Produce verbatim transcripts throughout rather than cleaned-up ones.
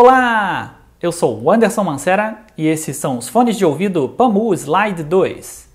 Olá, eu sou o Anderson Mansera e esses são os fones de ouvido PAMU Slide dois.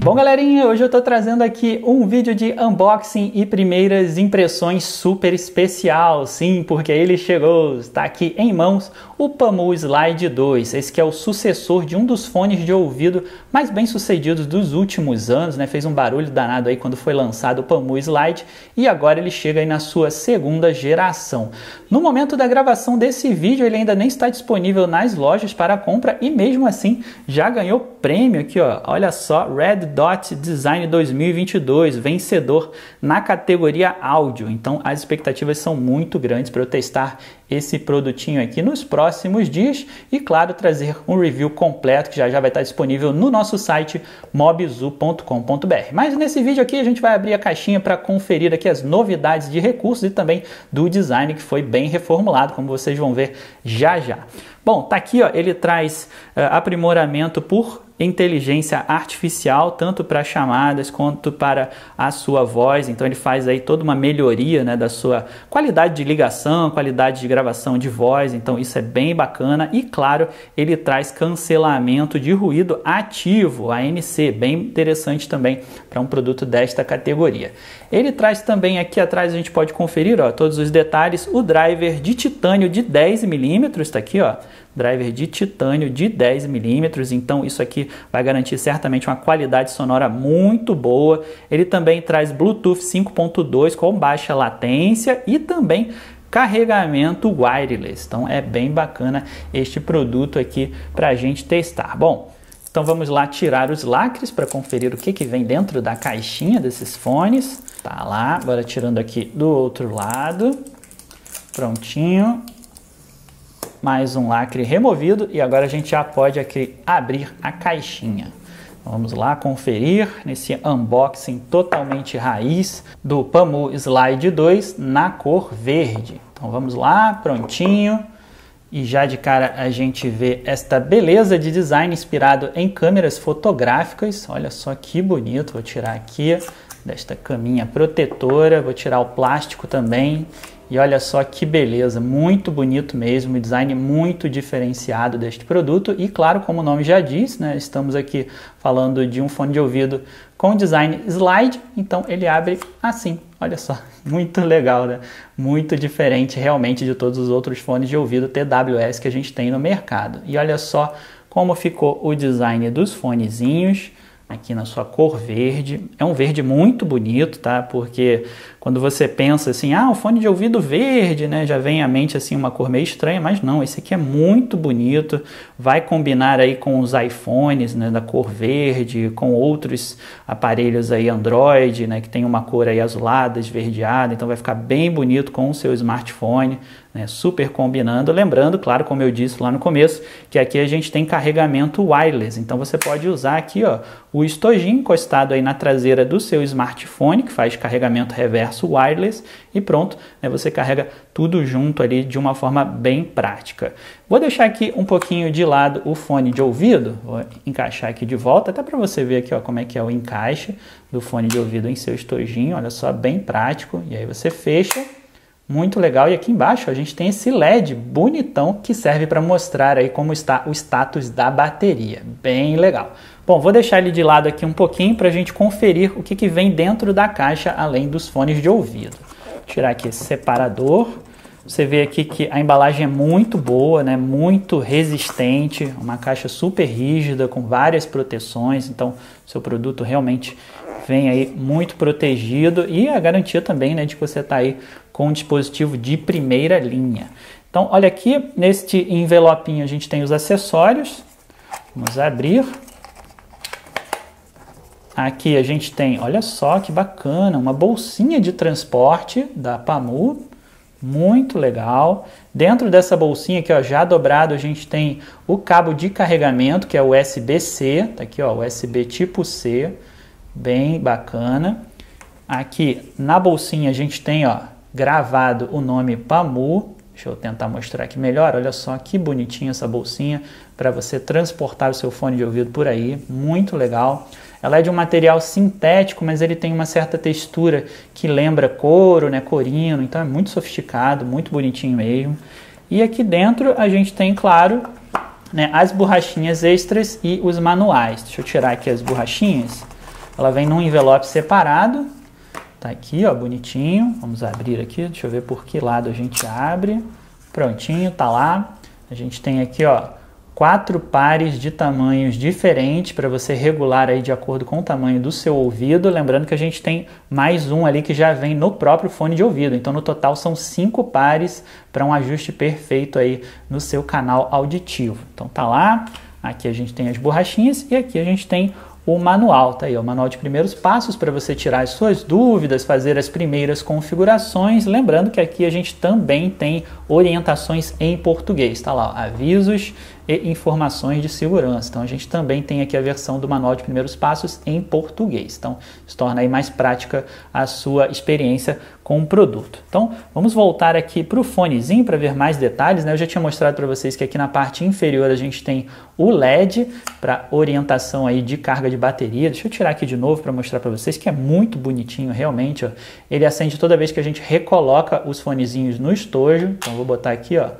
Bom, galerinha, hoje eu tô trazendo aqui um vídeo de unboxing e primeiras impressões super especial, sim, porque ele chegou, está aqui em mãos o PAMU Slide dois, esse que é o sucessor de um dos fones de ouvido mais bem sucedidos dos últimos anos, né, fez um barulho danado aí quando foi lançado o PAMU Slide e agora ele chega aí na sua segunda geração. No momento da gravação desse vídeo ele ainda nem está disponível nas lojas para compra e mesmo assim já ganhou prêmio aqui, ó, olha só, Red Dot Design dois mil e vinte e dois, vencedor na categoria áudio. Então as expectativas são muito grandes para eu testar esse produtinho aqui nos próximos dias e, claro, trazer um review completo que já já vai estar disponível no nosso site mobizoo ponto com ponto br. Mas nesse vídeo aqui a gente vai abrir a caixinha para conferir aqui as novidades de recursos e também do design que foi bem reformulado, como vocês vão ver já já. Bom, tá aqui, ó, ele traz uh, aprimoramento por inteligência artificial, tanto para chamadas quanto para a sua voz. Então ele faz aí toda uma melhoria, né, da sua qualidade de ligação, qualidade de gravação de voz. Então isso é bem bacana e, claro, ele traz cancelamento de ruído ativo, A N C, bem interessante também para um produto desta categoria. Ele traz também aqui atrás, a gente pode conferir, ó, todos os detalhes, o driver de titânio de dez milímetros, está aqui, ó, driver de titânio de dez milímetros, então isso aqui vai garantir certamente uma qualidade sonora muito boa. Ele também traz Bluetooth cinco ponto dois com baixa latência e também carregamento wireless, então é bem bacana este produto aqui para a gente testar. Bom, então vamos lá tirar os lacres para conferir o que, que vem dentro da caixinha desses fones. Tá lá, agora tirando aqui do outro lado, prontinho. Mais um lacre removido e agora a gente já pode aqui abrir a caixinha. Vamos lá conferir nesse unboxing totalmente raiz do PAMU Slide dois na cor verde. Então vamos lá, prontinho. E já de cara a gente vê esta beleza de design inspirado em câmeras fotográficas. Olha só que bonito, vou tirar aqui desta caminha protetora, vou tirar o plástico também. E olha só que beleza, muito bonito mesmo, design muito diferenciado deste produto e, claro, como o nome já diz, né, estamos aqui falando de um fone de ouvido com design slide, então ele abre assim, olha só, muito legal, né? Muito diferente realmente de todos os outros fones de ouvido T W S que a gente tem no mercado. E olha só como ficou o design dos fonezinhos. Aqui na sua cor verde, é um verde muito bonito, tá? Porque quando você pensa assim, ah, o fone de ouvido verde, né? Já vem à mente assim uma cor meio estranha, mas não, esse aqui é muito bonito, vai combinar aí com os iPhones, né, da cor verde, com outros aparelhos aí Android, né, que tem uma cor aí azulada, esverdeada, então vai ficar bem bonito com o seu smartphone, né, super combinando. Lembrando, claro, como eu disse lá no começo, que aqui a gente tem carregamento wireless, então você pode usar aqui, ó, o estojinho encostado aí na traseira do seu smartphone, que faz carregamento reverso wireless, e pronto, né, você carrega tudo junto ali de uma forma bem prática. Vou deixar aqui um pouquinho de lado o fone de ouvido, vou encaixar aqui de volta, até para você ver aqui, ó, como é que é o encaixe do fone de ouvido em seu estojinho, olha só, bem prático, e aí você fecha. Muito legal, e aqui embaixo a gente tem esse L E D bonitão que serve para mostrar aí como está o status da bateria, bem legal. Bom, vou deixar ele de lado aqui um pouquinho para a gente conferir o que, que vem dentro da caixa além dos fones de ouvido. Vou tirar aqui esse separador, você vê aqui que a embalagem é muito boa, né? Muito resistente, uma caixa super rígida com várias proteções, então seu produto realmente vem aí muito protegido e a garantia também, né, de que você está aí com um dispositivo de primeira linha. Então, olha aqui, neste envelopinho a gente tem os acessórios. Vamos abrir. Aqui a gente tem, olha só que bacana, uma bolsinha de transporte da PAMU. Muito legal. Dentro dessa bolsinha aqui, ó, já dobrado, a gente tem o cabo de carregamento, que é U S B C. Tá aqui, ó, U S B tipo C. Bem bacana. Aqui na bolsinha a gente tem, ó, gravado o nome PAMU. Deixa eu tentar mostrar aqui melhor. Olha só que bonitinha essa bolsinha para você transportar o seu fone de ouvido por aí. Muito legal. Ela é de um material sintético, mas ele tem uma certa textura que lembra couro, né, corino, então é muito sofisticado, muito bonitinho mesmo. E aqui dentro a gente tem, claro, né, as borrachinhas extras e os manuais. Deixa eu tirar aqui as borrachinhas. Ela vem num envelope separado, tá aqui, ó, bonitinho. Vamos abrir aqui, deixa eu ver por que lado a gente abre. Prontinho, tá lá. A gente tem aqui, ó, quatro pares de tamanhos diferentes para você regular aí de acordo com o tamanho do seu ouvido. Lembrando que a gente tem mais um ali que já vem no próprio fone de ouvido. Então, no total, são cinco pares para um ajuste perfeito aí no seu canal auditivo. Então, tá lá. Aqui a gente tem as borrachinhas e aqui a gente tem o manual, tá aí, o manual de primeiros passos para você tirar as suas dúvidas, fazer as primeiras configurações. Lembrando que aqui a gente também tem orientações em português, tá lá, ó, avisos e informações de segurança. Então a gente também tem aqui a versão do manual de primeiros passos em português. Então se torna aí mais prática a sua experiência com o produto. Então vamos voltar aqui para o fonezinho para ver mais detalhes, né? Eu já tinha mostrado para vocês que aqui na parte inferior a gente tem o L E D para orientação aí de carga de bateria. Deixa eu tirar aqui de novo para mostrar para vocês que é muito bonitinho realmente, ó. Ele acende toda vez que a gente recoloca os fonezinhos no estojo. Então vou botar aqui, ó,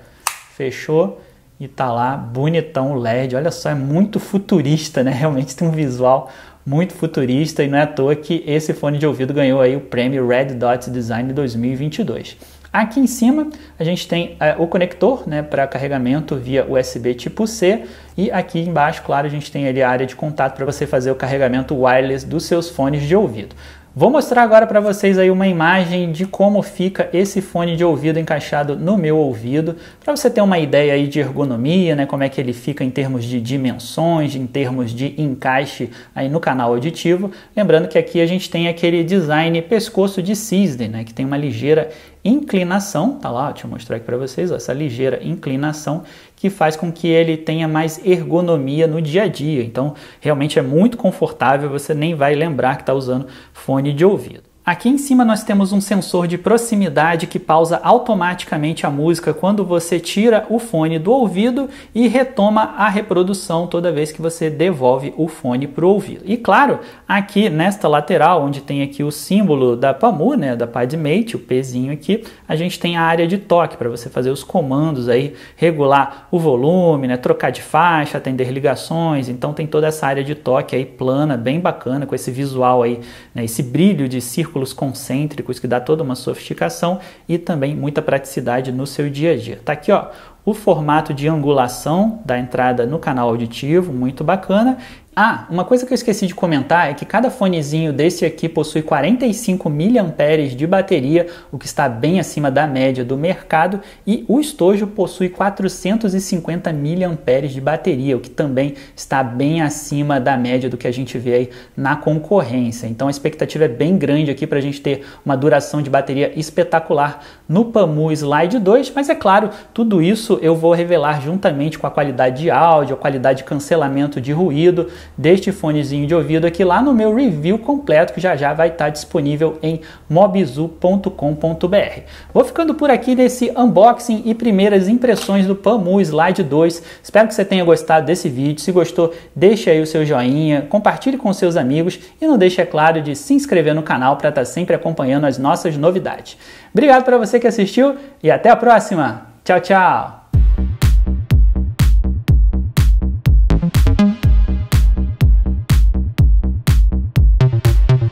fechou. E tá lá, bonitão o L E D, olha só, é muito futurista, né? Realmente tem um visual muito futurista e não é à toa que esse fone de ouvido ganhou aí o prêmio Red Dot Design dois mil e vinte e dois. Aqui em cima a gente tem uh, o conector, né, para carregamento via U S B tipo C, e aqui embaixo, claro, a gente tem ali a área de contato para você fazer o carregamento wireless dos seus fones de ouvido. Vou mostrar agora para vocês aí uma imagem de como fica esse fone de ouvido encaixado no meu ouvido, para você ter uma ideia aí de ergonomia, né, como é que ele fica em termos de dimensões, em termos de encaixe aí no canal auditivo. Lembrando que aqui a gente tem aquele design pescoço de cisne, né, que tem uma ligeira inclinação, tá lá, deixa eu mostrar aqui para vocês, ó, essa ligeira inclinação que faz com que ele tenha mais ergonomia no dia a dia. Então realmente é muito confortável, você nem vai lembrar que está usando fone de ouvido. Aqui em cima nós temos um sensor de proximidade que pausa automaticamente a música quando você tira o fone do ouvido e retoma a reprodução toda vez que você devolve o fone para o ouvido. E claro, aqui nesta lateral, onde tem aqui o símbolo da P A M U, né, da Padmate, o pezinho aqui, a gente tem a área de toque para você fazer os comandos aí, regular o volume, né, trocar de faixa, atender ligações. Então tem toda essa área de toque aí plana, bem bacana, com esse visual aí, né, esse brilho de círculo concêntricos que dá toda uma sofisticação e também muita praticidade no seu dia a dia. Tá aqui, ó, o formato de angulação da entrada no canal auditivo, muito bacana. Ah, uma coisa que eu esqueci de comentar é que cada fonezinho desse aqui possui quarenta e cinco miliamperes de bateria, o que está bem acima da média do mercado, e o estojo possui quatrocentos e cinquenta miliamperes de bateria, o que também está bem acima da média do que a gente vê aí na concorrência. Então a expectativa é bem grande aqui para a gente ter uma duração de bateria espetacular no P A M U Slide dois, mas é claro, tudo isso eu vou revelar juntamente com a qualidade de áudio, a qualidade de cancelamento de ruído deste fonezinho de ouvido aqui lá no meu review completo, que já já vai estar disponível em mobizoo ponto com ponto br. Vou ficando por aqui nesse unboxing e primeiras impressões do P A M U Slide dois. Espero que você tenha gostado desse vídeo. Se gostou, deixe aí o seu joinha, compartilhe com seus amigos e não deixe, é claro, de se inscrever no canal para estar sempre acompanhando as nossas novidades. Obrigado para você que assistiu e até a próxima. Tchau, tchau!